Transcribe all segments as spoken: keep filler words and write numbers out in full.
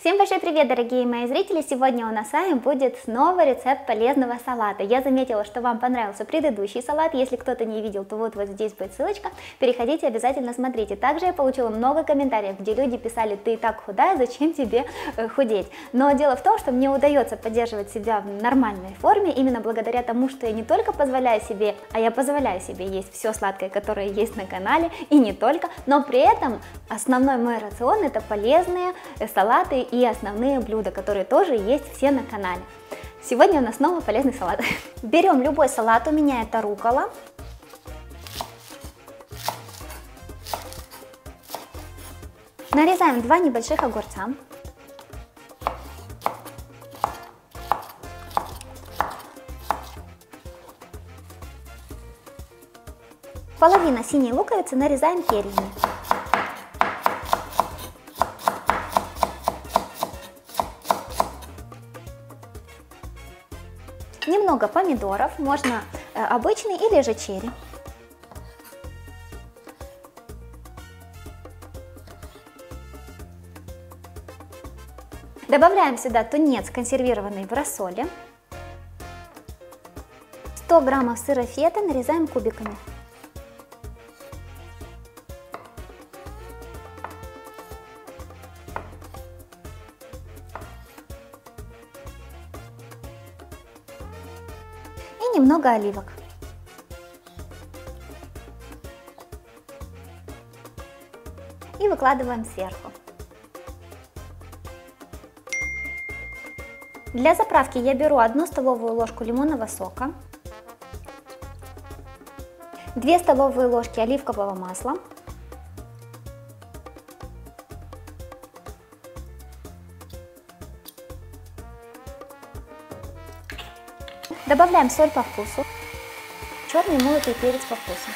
Всем большой привет, дорогие мои зрители! Сегодня у нас с вами будет снова рецепт полезного салата. Я заметила, что вам понравился предыдущий салат. Если кто-то не видел, то вот, вот здесь будет ссылочка. Переходите, обязательно смотрите. Также я получила много комментариев, где люди писали: ты и так худая, зачем тебе худеть? Но дело в том, что мне удается поддерживать себя в нормальной форме именно благодаря тому, что я не только позволяю себе, а я позволяю себе есть все сладкое, которое есть на канале, и не только, но при этом основной мой рацион — это полезные салаты и основные блюда, которые тоже есть все на канале. Сегодня у нас снова полезный салат. Берем любой салат, у меня это руккола. Нарезаем два небольших огурца. Половина синей луковицы нарезаем перьями. Немного помидоров, можно обычный или же черри. Добавляем сюда тунец, консервированный в рассоле. сто граммов сыра фета нарезаем кубиками. Немного оливок. И выкладываем сверху. Для заправки я беру одну столовую ложку лимонного сока, две столовые ложки оливкового масла, добавляем соль по вкусу, черный молотый перец по вкусу.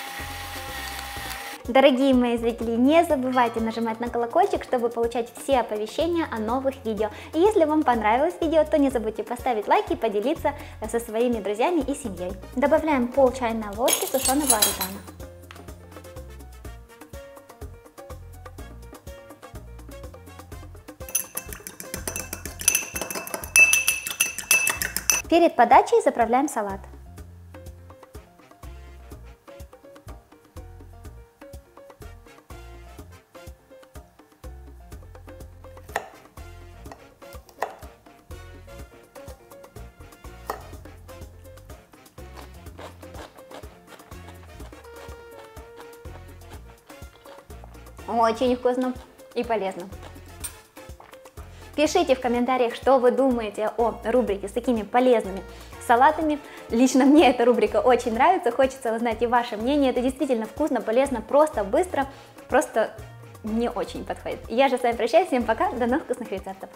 Дорогие мои зрители, не забывайте нажимать на колокольчик, чтобы получать все оповещения о новых видео. И если вам понравилось видео, то не забудьте поставить лайк и поделиться со своими друзьями и семьей. Добавляем пол чайной ложки сушеного орегано. Перед подачей заправляем салат. Очень вкусно и полезно. Пишите в комментариях, что вы думаете о рубрике с такими полезными салатами. Лично мне эта рубрика очень нравится, хочется узнать и ваше мнение. Это действительно вкусно, полезно, просто, быстро, просто не очень подходит. Я же с вами прощаюсь, всем пока, до новых вкусных рецептов.